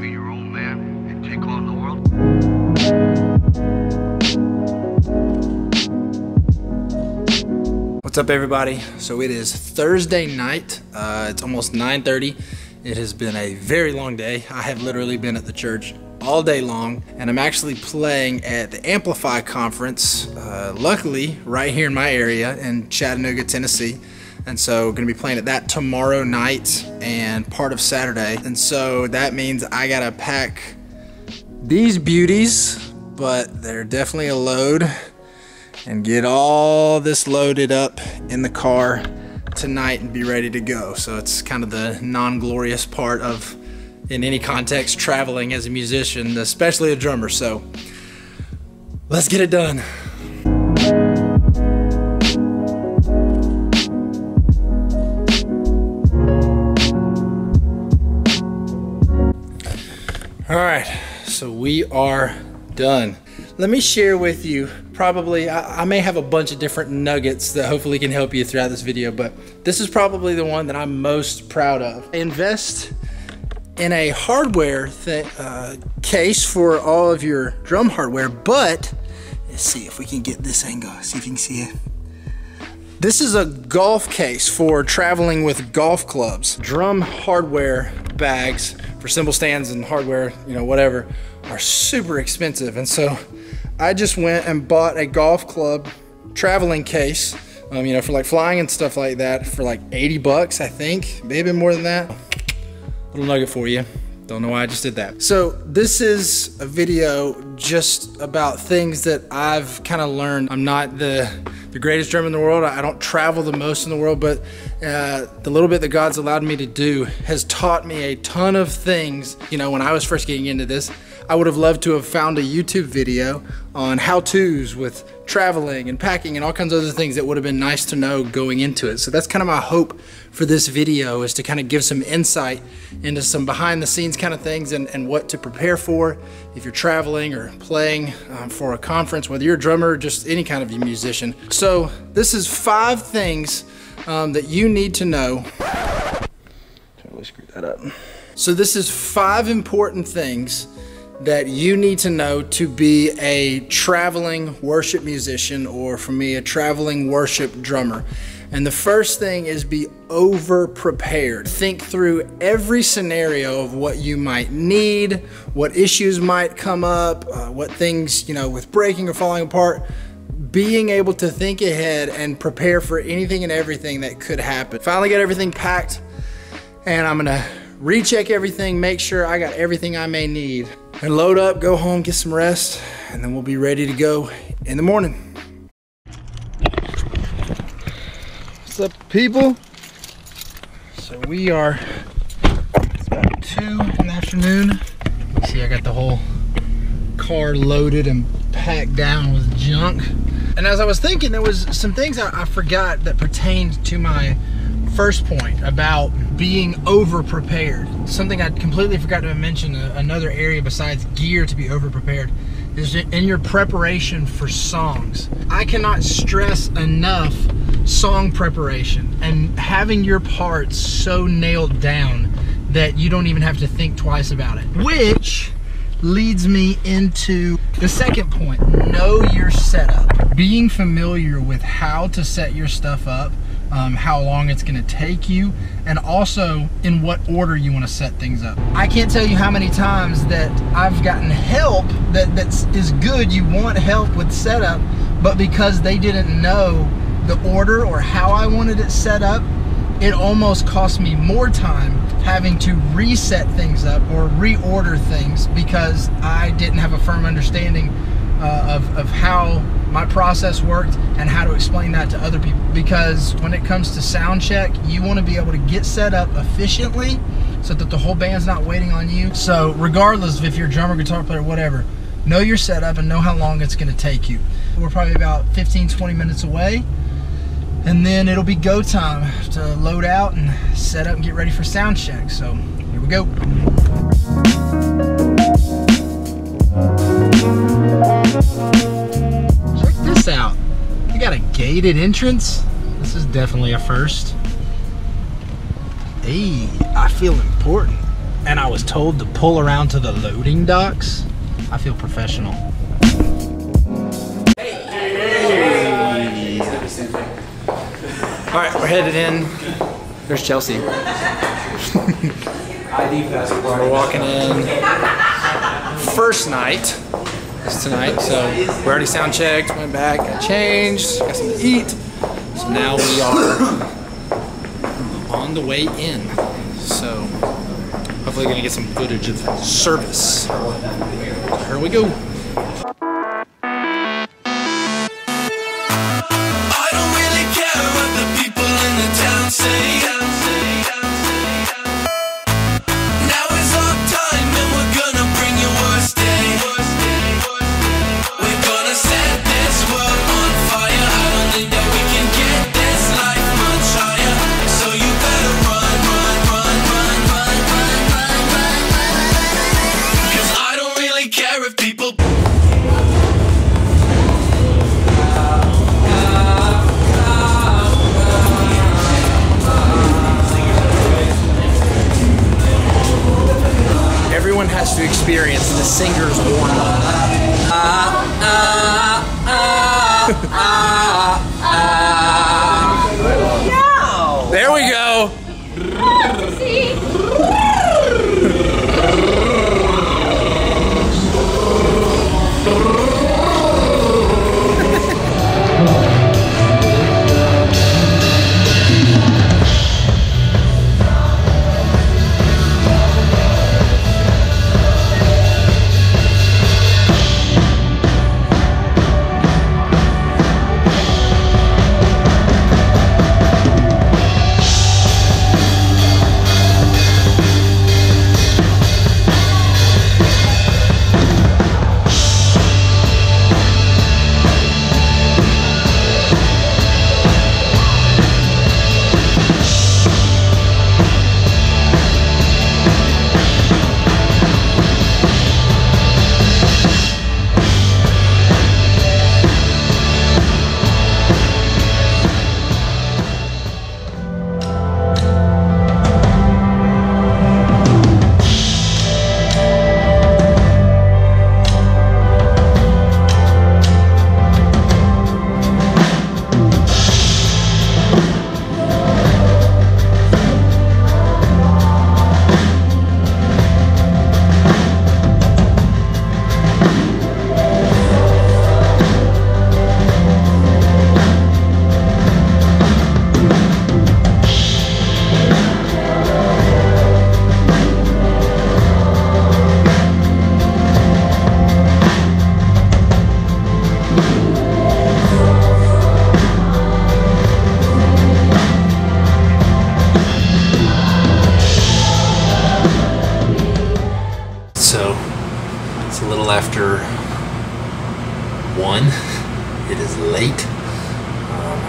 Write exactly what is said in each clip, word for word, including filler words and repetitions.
be your own man and take on the world. What's up, everybody? So it is Thursday night. Uh, it's almost nine thirty. It has been a very long day. I have literally been at the church all day long, and I'm actually playing at the Amplify Conference, uh, luckily right here in my area in Chattanooga, Tennessee. And so gonna be playing at that tomorrow night and part of Saturday. And so that means I gotta pack these beauties, but they're definitely a load, and get all this loaded up in the car tonight and be ready to go. So it's kind of the non-glorious part of, in any context, traveling as a musician, especially a drummer. So let's get it done. All right, so we are done. Let me share with you, probably, I, I may have a bunch of different nuggets that hopefully can help you throughout this video, but this is probably the one that I'm most proud of. I invest in a hardware th uh, case for all of your drum hardware, but let's see if we can get this angle, see if you can see it. This is a golf case for traveling with golf clubs. Drum hardware bags for cymbal stands and hardware, you know, whatever, are super expensive. And so I just went and bought a golf club traveling case, um, you know, for like flying and stuff like that, for like eighty bucks, I think, maybe more than that. Little nugget for you. Don't know why I just did that. So this is a video just about things that I've kind of learned. I'm not the, the greatest drummer in the world. I don't travel the most in the world, but uh, the little bit that God's allowed me to do has taught me a ton of things. You know, when I was first getting into this, I would have loved to have found a YouTube video on how-tos with traveling and packing and all kinds of other things that would have been nice to know going into it. So that's kind of my hope for this video, is to kind of give some insight into some behind the scenes kind of things, and, and what to prepare for if you're traveling or playing um, for a conference, whether you're a drummer or just any kind of musician. So this is five things um, that you need to know. Totally screwed that up. So this is five important things that you need to know to be a traveling worship musician, or for me, a traveling worship drummer. And the first thing is, be over prepared. Think through every scenario of what you might need, what issues might come up, uh, what things, you know, with breaking or falling apart. Being able to think ahead and prepare for anything and everything that could happen. Finally got everything packed, and I'm gonna recheck everything, make sure I got everything I may need, and load up, go home, get some rest, and then we'll be ready to go in the morning. What's up, people? So we are, it's about two in the afternoon. See, I got the whole car loaded and packed down with junk. And as I was thinking, there was some things I, I forgot that pertained to my first point about being over prepared. Something I completely forgot to mention, uh, another area besides gear to be over prepared, is in your preparation for songs. I cannot stress enough song preparation and having your parts so nailed down that you don't even have to think twice about it. Which leads me into the second point: know your setup. Being familiar with how to set your stuff up, Um, how long it's gonna take you, and also in what order you wanna set things up. I can't tell you how many times that I've gotten help that that's, is good. You want help with setup, but because they didn't know the order or how I wanted it set up, it almost cost me more time having to reset things up or reorder things, because I didn't have a firm understanding uh, of, of how my process worked and how to explain that to other people. Because when it comes to sound check, you want to be able to get set up efficiently so that the whole band's not waiting on you. So regardless of if you're a drummer, guitar player, whatever, know your setup and know how long it's going to take you. We're probably about fifteen, twenty minutes away, and then it'll be go time to load out and set up and get ready for sound check. So here we go. Out. We got a gated entrance. This is definitely a first. Hey, I feel important. and I was told to pull around to the loading docks. I feel professional. Hey. Hey. All right, we're headed in. There's Chelsea. I D passport. We're walking in. First night is tonight, so we already sound checked, went back, got changed, got something to eat. So now we are on the way in. So hopefully gonna get some footage of service. Here we go. I don't really care what the people in the town say. Now is our time and we're gonna bring your worst day. We're gonna set this world on fire. I don't think that we can get this life much higher. So you better run, run, run, run, run, run, run, run, run. Cause I don't really care if people. Everyone has to experience the singer's warm up. Uh, uh, uh, uh, uh. No. There we go. After one, it is late. Um,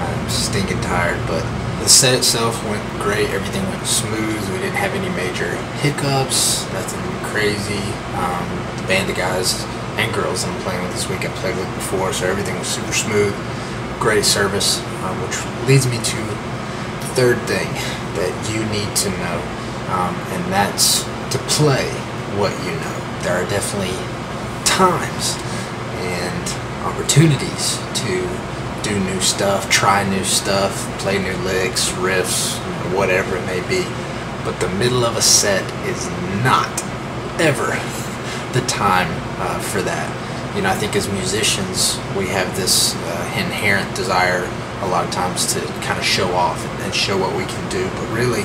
I'm stinking tired, but the set itself went great. Everything went smooth. We didn't have any major hiccups, nothing crazy. Um, the band of guys and girls I'm playing with this week, I played with before, so everything was super smooth. Great service, um, which leads me to the third thing that you need to know, um, and that's to play what you know. There are definitely times and opportunities to do new stuff, try new stuff, play new licks, riffs, whatever it may be. But the middle of a set is not ever the time uh, for that. You know, I think as musicians, we have this uh, inherent desire a lot of times to kind of show off and show what we can do, but really,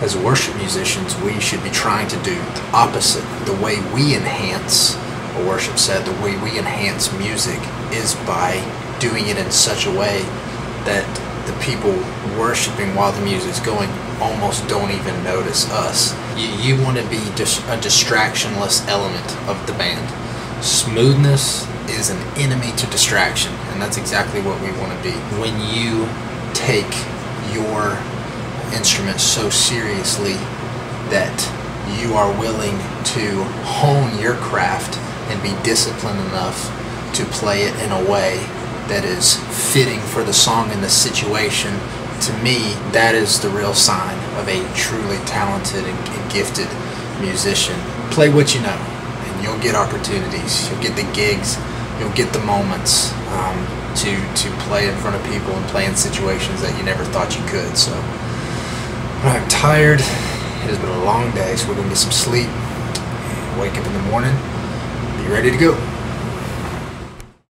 as worship musicians, we should be trying to do the opposite. The way we enhance a worship set, the way we enhance music is by doing it in such a way that the people worshiping while the music's going almost don't even notice us. You, you want to be dis a distractionless element of the band. Smoothness is an enemy to distraction, and that's exactly what we want to be. When you take your instrument so seriously that you are willing to hone your craft and be disciplined enough to play it in a way that is fitting for the song and the situation, to me, that is the real sign of a truly talented and gifted musician, play what you know, and you'll get opportunities. You'll get the gigs. You'll get the moments um, to to play in front of people and play in situations that you never thought you could. So I'm tired. It has been a long day, so we're gonna get some sleep. Wake up in the morning. Be ready to go.